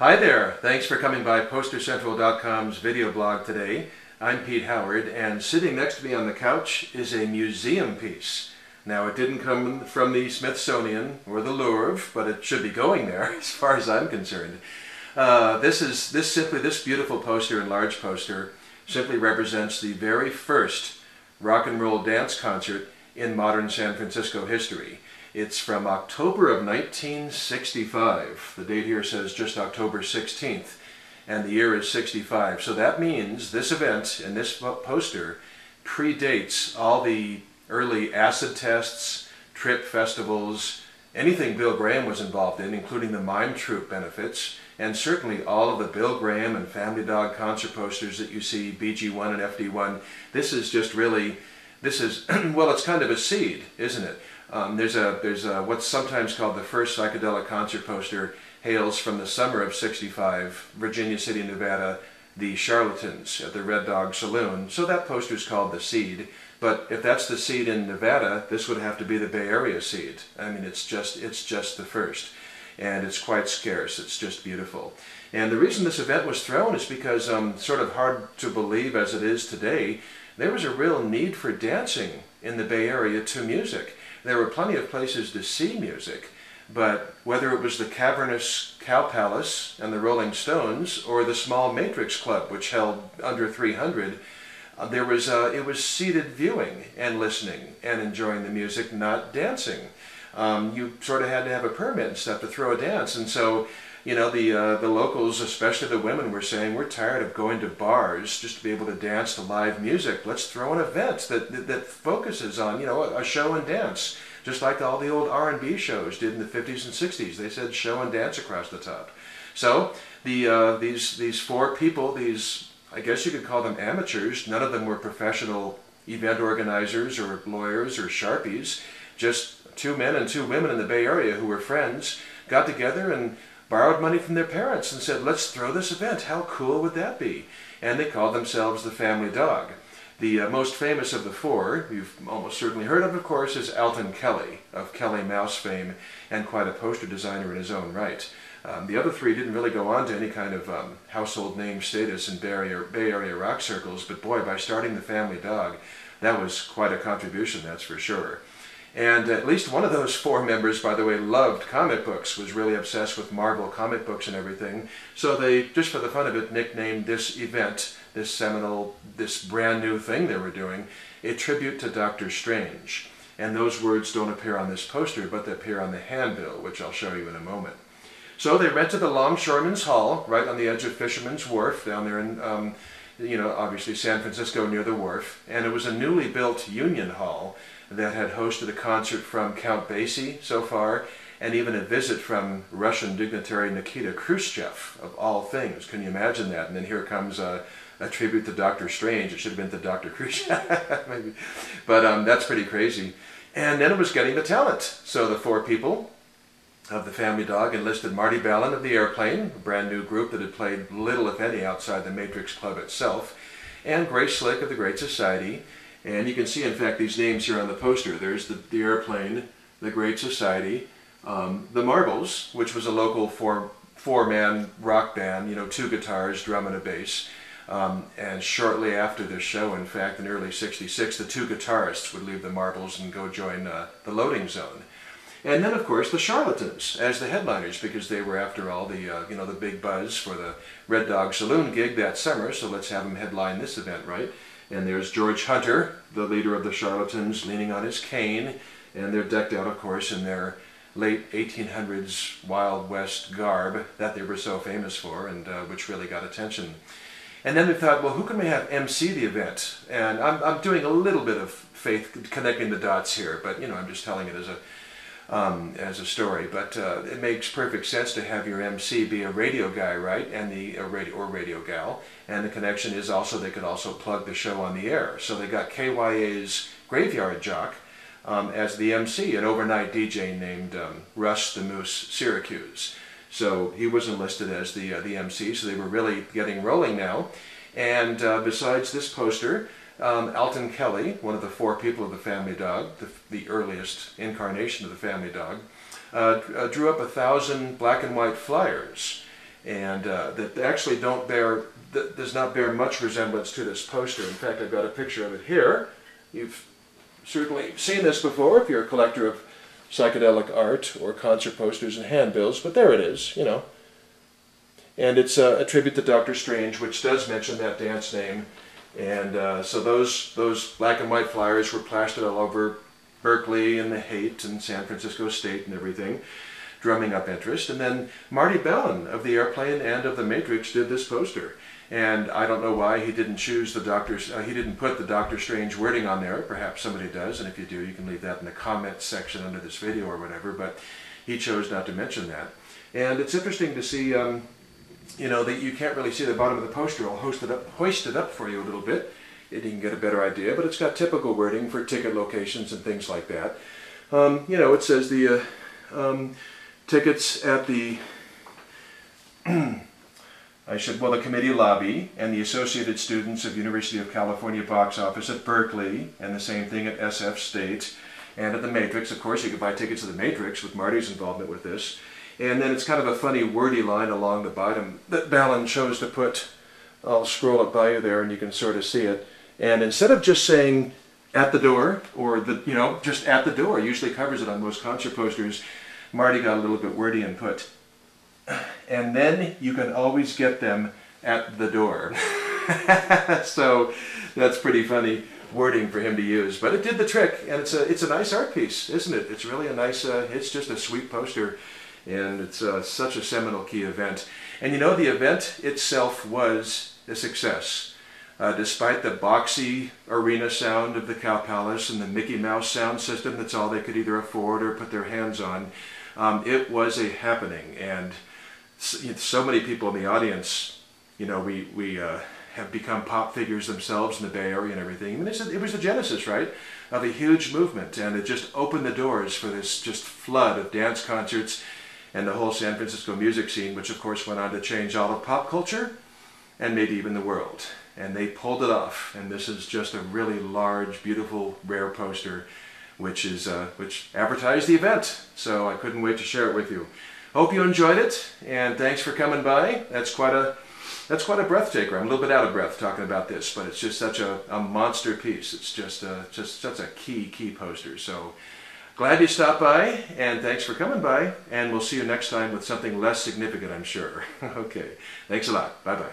Hi there, thanks for coming by postercentral.com's video blog today. I'm Pete Howard, and sitting next to me on the couch is a museum piece. Now, it didn't come from the Smithsonian or the Louvre, but it should be going there as far as I'm concerned. This beautiful poster and large poster simply represents the very first rock and roll dance concert in modern San Francisco history. It's from October of 1965. The date here says just October 16th, and the year is 65. So that means this event and this poster predates all the early acid tests, trip festivals, anything Bill Graham was involved in, including the Mime Troop benefits, and certainly all of the Bill Graham and Family Dog concert posters that you see, BG1 and FD1. This is just really, this is, well, it's kind of a seed, isn't it? There's what's sometimes called the first psychedelic concert poster hails from the summer of 65, Virginia City, Nevada, the Charlatans at the Red Dog Saloon. So that poster is called the seed, but if that's the seed in Nevada, this would have to be the Bay Area seed. I mean, it's just the first, and it's quite scarce. It's just beautiful. And the reason this event was thrown is because, sort of hard to believe as it is today, there was a real need for dancing in the Bay Area to music. There were plenty of places to see music, but whether it was the cavernous Cow Palace and the Rolling Stones or the small Matrix Club, which held under 300, it was seated viewing and listening and enjoying the music, not dancing. You sort of had to have a permit and stuff to throw a dance, and so, you know, the locals, especially the women, were saying, we're tired of going to bars just to be able to dance to live music. Let's throw an event that focuses on, you know, a show and dance, just like all the old R&B shows did in the 50s and 60s. They said show and dance across the top. So these four people, these, I guess you could call them amateurs, none of them were professional event organizers or lawyers or Sharpies, just two men and two women in the Bay Area who were friends, got together and borrowed money from their parents and said, let's throw this event. How cool would that be? And they called themselves the Family Dog. The most famous of the four, you've almost certainly heard of course, is Alton Kelley, of Kelley Mouse fame, and quite a poster designer in his own right. The other three didn't really go on to any kind of household name status in Bay Area rock circles, but boy, by starting the Family Dog, that was quite a contribution, that's for sure. And at least one of those four members, by the way, loved comic books, was really obsessed with Marvel comic books and everything. So they, just for the fun of it, nicknamed this event, this seminal, this brand new thing they were doing, a tribute to Doctor Strange. And those words don't appear on this poster, but they appear on the handbill, which I'll show you in a moment. So they rented the Longshoreman's Hall, right on the edge of Fisherman's Wharf, down there in, you know, obviously San Francisco, near the wharf. And it was a newly built Union Hall that had hosted a concert from Count Basie so far, and even a visit from Russian dignitary Nikita Khrushchev, of all things. Can you imagine that? And then here comes a tribute to Doctor Strange. It should have been to Dr. Khrushchev, maybe. But that's pretty crazy. And then it was getting the talent. So the four people of the Family Dog enlisted Marty Balin of the Airplane, a brand new group that had played little, if any, outside the Matrix Club itself, and Grace Slick of The Great Society. And you can see, in fact, these names here on the poster. There's the Airplane, The Great Society, The Marbles, which was a local four-man rock band, you know, two guitars, drum and a bass. And shortly after this show, in fact, in early 66, the two guitarists would leave The Marbles and go join the Loading Zone. And then, of course, the Charlatans as the headliners, because they were, after all, the you know, the big buzz for the Red Dog Saloon gig that summer, so let's have them headline this event, right? And there's George Hunter, the leader of the Charlatans, leaning on his cane, and they're decked out, of course, in their late 1800s Wild West garb that they were so famous for, and which really got attention. And then we thought, well, who can we have MC the event? And I'm doing a little bit of faith connecting the dots here, but, you know, I'm just telling it as a story, but it makes perfect sense to have your MC be a radio guy, right? And the radio gal. And the connection is also they could also plug the show on the air. So they got KYA's Graveyard Jock as the MC, an overnight DJ named Russ the Moose Syracuse. So he was enlisted as the MC. So they were really getting rolling now. And besides this poster, Alton Kelley, one of the four people of the Family Dog, the earliest incarnation of the Family Dog, drew up 1,000 black and white flyers and that actually don't bear, that does not bear much resemblance to this poster. In fact, I've got a picture of it here. You've certainly seen this before if you're a collector of psychedelic art or concert posters and handbills, but there it is, you know. And it's a tribute to Doctor Strange, which does mention that dance name. And so those black and white flyers were plastered all over Berkeley and the Haight and San Francisco State and everything, drumming up interest. And then Marty Balin of the Airplane and of the Matrix did this poster. And I don't know why he didn't choose the Doctor's, he didn't put the Doctor Strange wording on there. Perhaps somebody does, and if you do, you can leave that in the comments section under this video or whatever, but he chose not to mention that. And it's interesting to see, you know, that you can't really see the bottom of the poster. I'll hoist it up for you a little bit, and you can get a better idea, but it's got typical wording for ticket locations and things like that. You know, it says the tickets at the, the committee lobby and the Associated Students of University of California box office at Berkeley, and the same thing at SF State, and at the Matrix. Of course, you could buy tickets to the Matrix with Marty's involvement with this. And then it's kind of a funny wordy line along the bottom that Balin chose to put. I'll scroll it by you there and you can sort of see it. And instead of just saying at the door, or the, you know, just at the door, usually covers it on most concert posters, Marty got a little bit wordy and put, and then you can always get them at the door. So that's pretty funny wording for him to use, but it did the trick, and it's a nice art piece, isn't it? It's really a nice, it's just a sweet poster. And it's such a seminal key event. And you know, the event itself was a success. Despite the boxy arena sound of the Cow Palace and the Mickey Mouse sound system, that's all they could either afford or put their hands on, it was a happening. And so many people in the audience, you know, we have become pop figures themselves in the Bay Area and everything. I mean, it was the genesis, right, of a huge movement. And it just opened the doors for this just flood of dance concerts and the whole San Francisco music scene, which of course went on to change all of pop culture and maybe even the world. And they pulled it off, and this is just a really large, beautiful, rare poster which advertised the event, so I couldn't wait to share it with you. Hope you enjoyed it, and thanks for coming by. That's quite a breath taker. I'm a little bit out of breath talking about this, but it's just such a monster piece. It's just such a key poster. So glad you stopped by, and thanks for coming by, and we'll see you next time with something less significant, I'm sure. Okay, thanks a lot. Bye-bye.